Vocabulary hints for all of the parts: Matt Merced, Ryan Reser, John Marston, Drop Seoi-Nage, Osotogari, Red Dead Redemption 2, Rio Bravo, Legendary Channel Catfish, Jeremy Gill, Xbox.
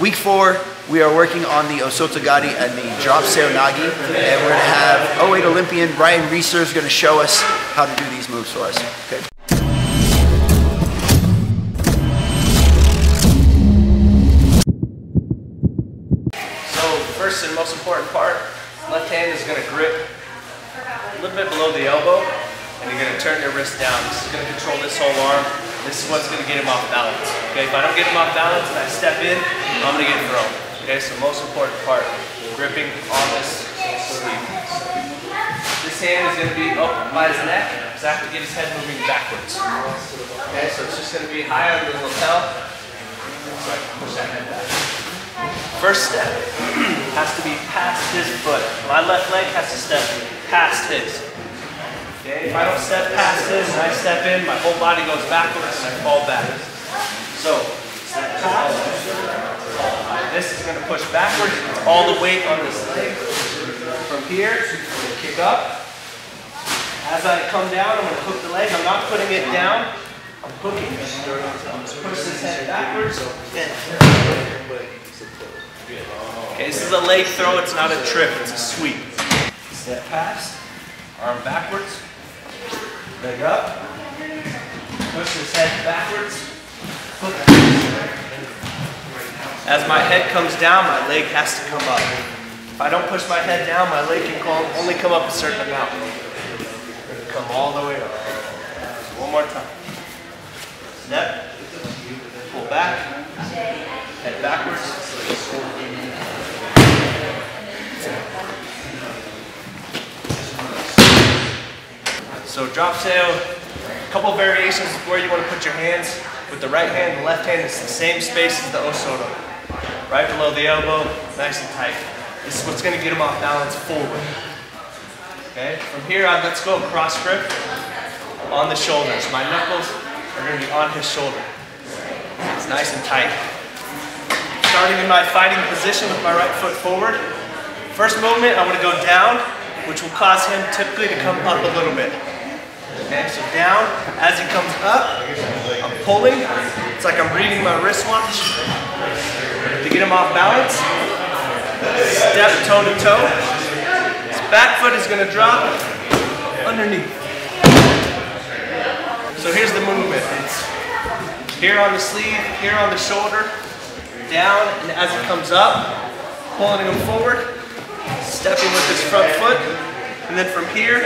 Week 4, we are working on the Osotogari and the Drop Seoi-Nage, and we're going to have 08 Olympian Ryan Reser is going to show us how to do these moves for us. Okay. So first and most important part, left hand is going to grip a little bit below the elbow, and you're going to turn your wrist down. This is going to control this whole arm. This is what's going to get him off balance. Okay, if I don't get him off balance and I step in, I'm going to get thrown. Okay, so most important part, gripping on this sleeve. This hand is going to be up by his neck, so I have to get his head moving backwards. Okay, so it's just going to be high on the lapel. So I can push that head back. First step has to be past his foot. My left leg has to step past his. Okay, if I don't step past this and I step in, my whole body goes backwards and I fall back. So, step past, this is going to push backwards, all the weight on this leg. From here, I'm going to kick up. As I come down, I'm going to hook the leg. I'm not putting it down, I'm hooking it. I'm going to push this head backwards. Okay, this is a leg throw, it's not a trip, it's a sweep. Step past, arm backwards. Leg up, push his head backwards, hook. As my head comes down, my leg has to come up. If I don't push my head down, my leg can only come up a certain amount. Come all the way up. One more time. Step, pull back, head backwards. So drop sail, a couple variations of where you want to put your hands. With the right hand, the left hand is the same space as the Osoto. Right below the elbow, nice and tight. This is what's going to get him off balance forward. Okay, from here on, let's go cross grip on the shoulders. My knuckles are going to be on his shoulder. It's nice and tight. Starting in my fighting position with my right foot forward. First movement, I want to go down, which will cause him typically to come up a little bit. Okay, so down, as he comes up, I'm pulling. It's like I'm reading my wristwatch to get him off balance. Step toe to toe. His back foot is going to drop underneath. So here's the movement. It's here on the sleeve, here on the shoulder, down, and as it comes up, pulling him forward, stepping with his front foot, and then from here,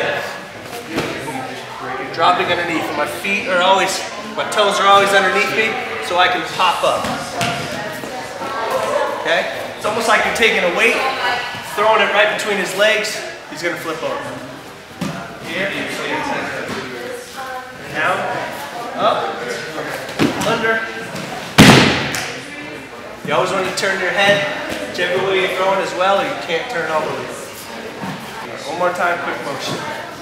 dropping underneath. My feet are always, my toes are always underneath me, so I can pop up. Okay? It's almost like you're taking a weight, throwing it right between his legs. He's gonna flip over. Here, down, up, under. You always want to turn your head, whichever way you're throwing as well, or you can't turn all the way. One more time, quick motion.